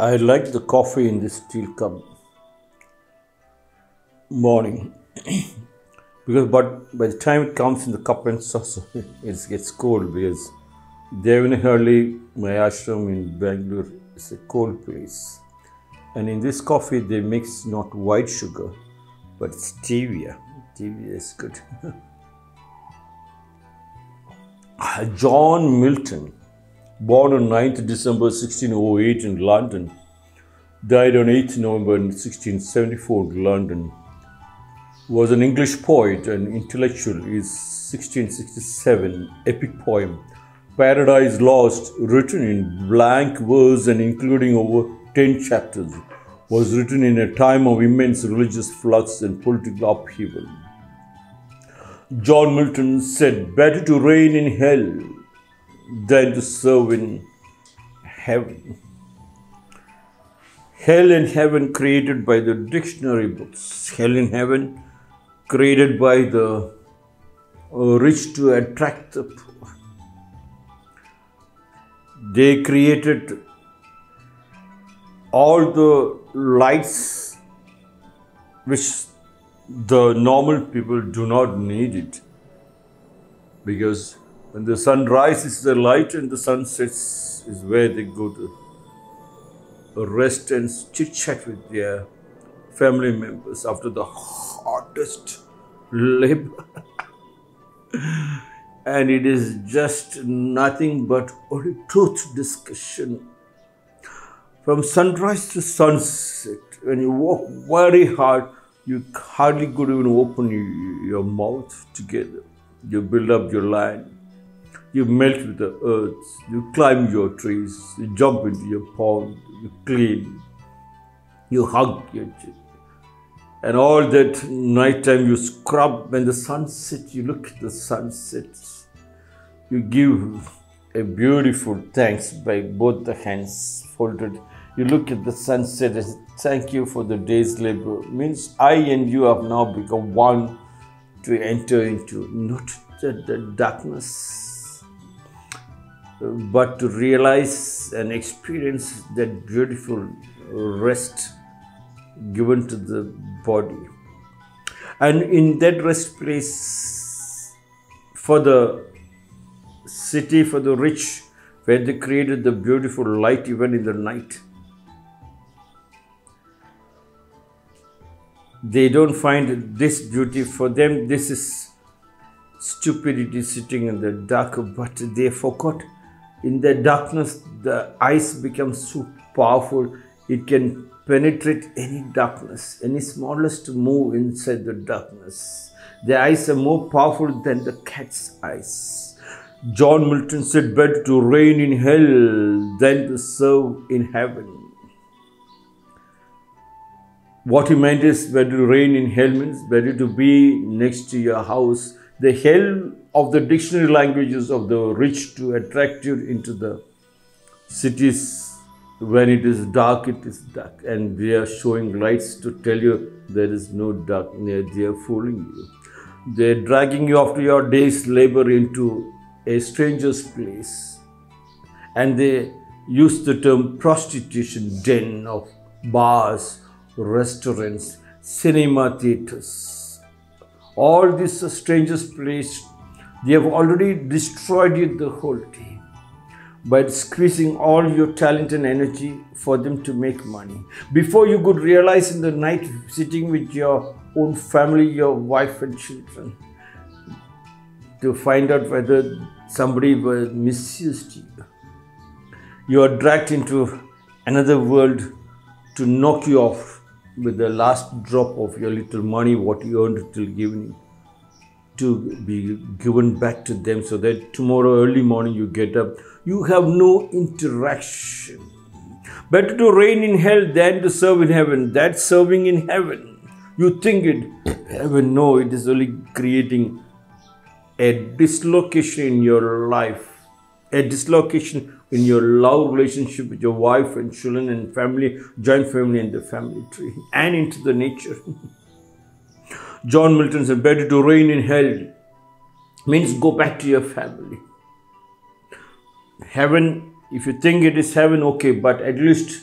I like the coffee in this steel cup morning because but by the time it comes in the cup and saucer, it gets cold because Devanahalli, my ashram in Bangalore, is a cold place. And in this coffee, they mix not white sugar, but stevia. Stevia is good. John Milton, born on 9th December 1608 in London, died on 8th November 1674 in London, was an English poet and intellectual. His 1667 epic poem, Paradise Lost, written in blank verse and including over 10 chapters, was written in a time of immense religious flux and political upheaval. John Milton said, "Better to reign in hell than to serve in heaven." Hell and heaven created by the dictionary books. Hell and heaven created by the rich to attract the poor. They created all the lights which the normal people do not need it, because when the sun rises, the light, and the sun sets is where they go to rest and chit chat with their family members after the hardest labor. And it is just nothing but only truth discussion. From sunrise to sunset, when you walk very hard, you hardly could even open your mouth together. You build up your land. You melt with the earth. You climb your trees. You jump into your pond. You clean. You hug your chin. And all that nighttime you scrub. When the sun sets, you look at the sunset. You give a beautiful thanks by both the hands folded. You look at the sunset and say, "Thank you for the day's labor." Means I and you have now become one to enter into not the darkness, but to realize and experience that beautiful rest given to the body. And in that rest place for the city, for the rich, where they created the beautiful light even in the night, they don't find this beauty. For them, this is stupidity sitting in the dark, but they forgot. In the darkness, the eyes become so powerful, it can penetrate any darkness, any smallest move inside the darkness. The eyes are more powerful than the cat's eyes. John Milton said, "Better to reign in hell than to serve in heaven." What he meant is, better to reign in hell means better to be next to your house. The hell of the dictionary languages of the rich to attract you into the cities. When it is dark, it is dark. And they are showing lights to tell you there is no dark. They are fooling you. They are dragging you after your day's labor into a stranger's place. And they use the term prostitution, den of bars, restaurants, cinema theatres. All this strangest place, they have already destroyed you the whole day by squeezing all your talent and energy for them to make money. Before you could realize in the night, sitting with your own family, your wife and children, to find out whether somebody was misused you. You are dragged into another world to knock you off with the last drop of your little money, what you earned till evening, to be given back to them so that tomorrow early morning you get up. You have no interaction. Better to reign in hell than to serve in heaven. That's serving in heaven. You think it heaven. No, it is only creating a dislocation in your life, a dislocation in your love relationship with your wife and children and family, joint family and the family tree, and into the nature. John Milton said, "Better to reign in hell" means go back to your family. Heaven, if you think it is heaven, okay, but at least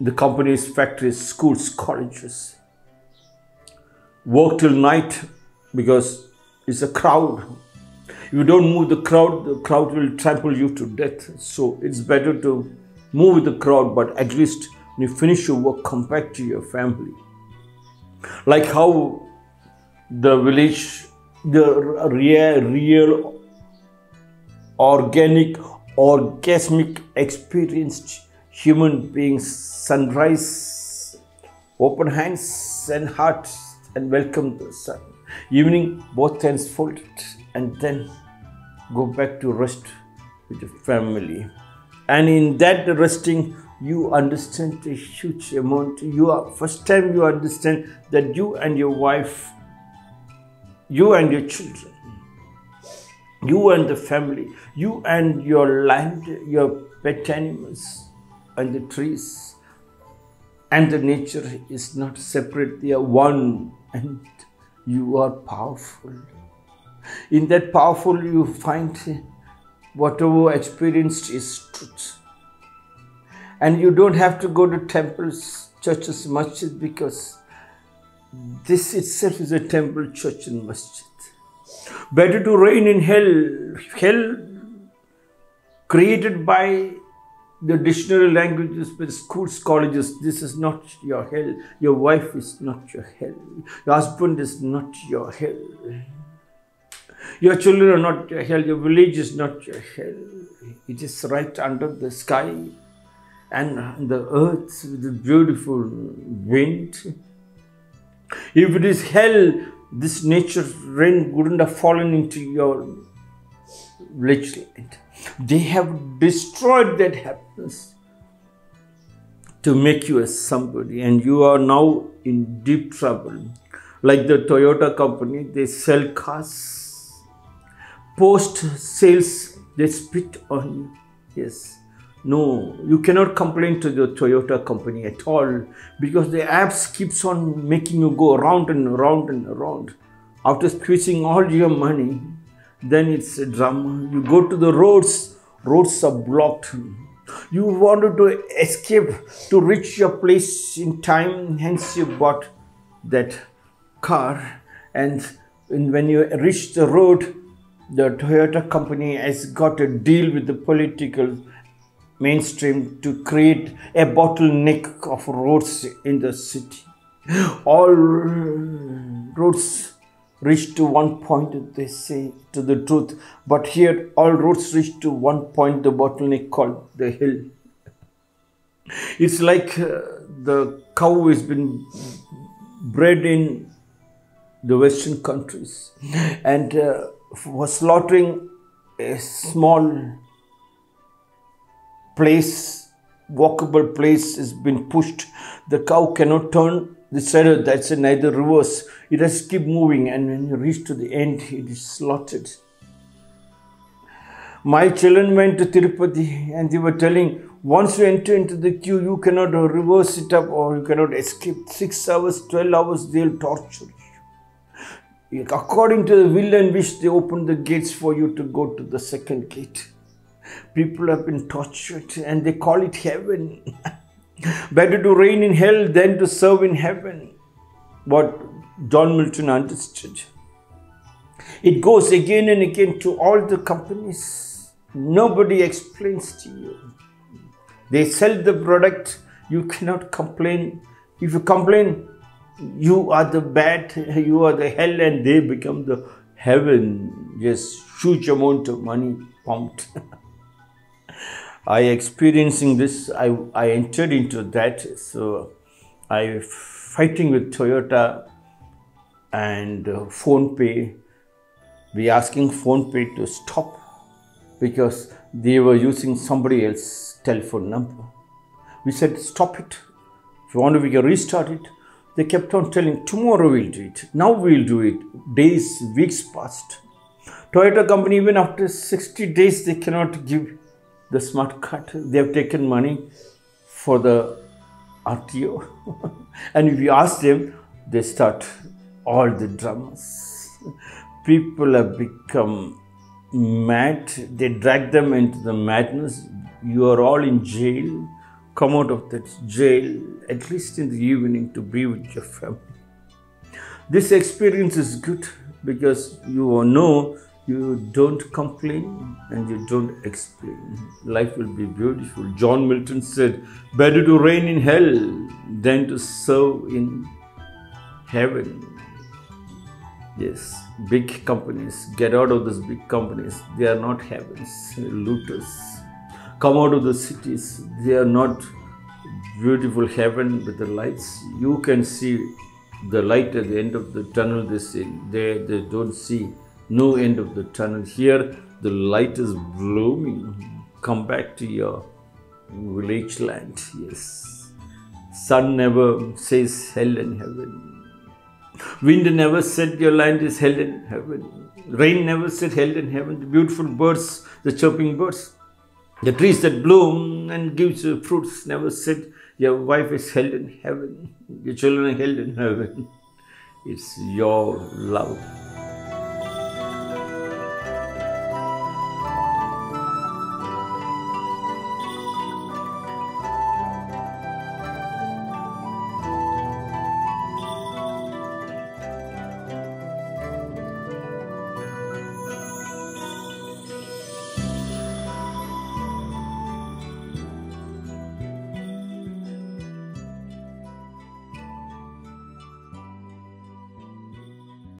the companies, factories, schools, colleges. Work till night because it's a crowd. If you don't move the crowd will trample you to death. So it's better to move with the crowd, but at least when you finish your work, come back to your family. Like how the village, the real organic, orgasmic experienced human beings, sunrise, open hands and hearts, and welcome the sun. Evening, both hands folded, and then go back to rest with your family. And in that resting, you understand a huge amount. You are first time you understand that you and your wife, you and your children, you and the family, you and your land, your pet animals and the trees and the nature is not separate. They are one and you are powerful. In that powerful you find whatever experienced is truth. And you don't have to go to temples, churches, masjid, because this itself is a temple, church and masjid. Better to reign in hell. Hell created by the dictionary languages with schools, colleges. This is not your hell. Your wife is not your hell. Your husband is not your hell. Your children are not your hell. Your village is not your hell. It is right under the sky and the earth with the beautiful wind. If it is hell, this nature rain wouldn't have fallen into your village land. They have destroyed that happiness to make you as somebody, and you are now in deep trouble. Like the Toyota company, they sell cars. Post sales, they spit on you. Yes. No, you cannot complain to the Toyota company at all, because the apps keeps on making you go around and around and around. After squeezing all your money, then it's a drama. You go to the roads, roads are blocked. You wanted to escape to reach your place in time, hence you bought that car. And when you reach the road, the Toyota company has got a deal with the political mainstream to create a bottleneck of roads in the city. All roads reach to one point, they say, to the truth, but here all roads reach to one point, the bottleneck called the hill. It's like the cow has been bred in the Western countries and was slaughtering a small place, walkable place has been pushed. The cow cannot turn this side, that's neither reverse. It has to keep moving, and when you reach to the end, it is slaughtered. My children went to Tirupati and they were telling, once you enter into the queue, you cannot reverse it up or you cannot escape. 6 hours, 12 hours, they'll torture you. According to the will and wish, they open the gates for you to go to the second gate. People have been tortured and they call it heaven. Better to reign in hell than to serve in heaven. What John Milton understood. It goes again and again to all the companies. Nobody explains to you. They sell the product. You cannot complain. If you complain, you are the bad, you are the hell, and they become the heaven. Just huge amount of money pumped. I experiencing this, I entered into that, so I fighting with Toyota and PhonePay. We asking PhonePay to stop because they were using somebody else's telephone number. We said stop it, if you want we can restart it. They kept on telling tomorrow we'll do it, now we'll do it. Days, weeks passed. Toyota company, even after 60 days they cannot give the smart card. They have taken money for the RTO. And if you ask them, they start all the dramas. People have become mad. They drag them into the madness. You are all in jail. come out of that jail, at least in the evening, to be with your family. This experience is good because you know you don't complain and you don't explain. Life will be beautiful. John Milton said, better to reign in hell than to serve in heaven. Yes, big companies, get out of those big companies. They are not heavens, looters. Come out of the cities. They are not beautiful heaven with the lights. You can see the light at the end of the tunnel. They see. They don't see. No end of the tunnel. Here, the light is blooming. Come back to your village land. Yes. Sun never says hell and heaven. Wind never said your land is hell and heaven. Rain never said hell and heaven. The beautiful birds, the chirping birds, the trees that bloom and gives you fruits never said your wife is hell and heaven. Your children are hell and heaven. It's your love.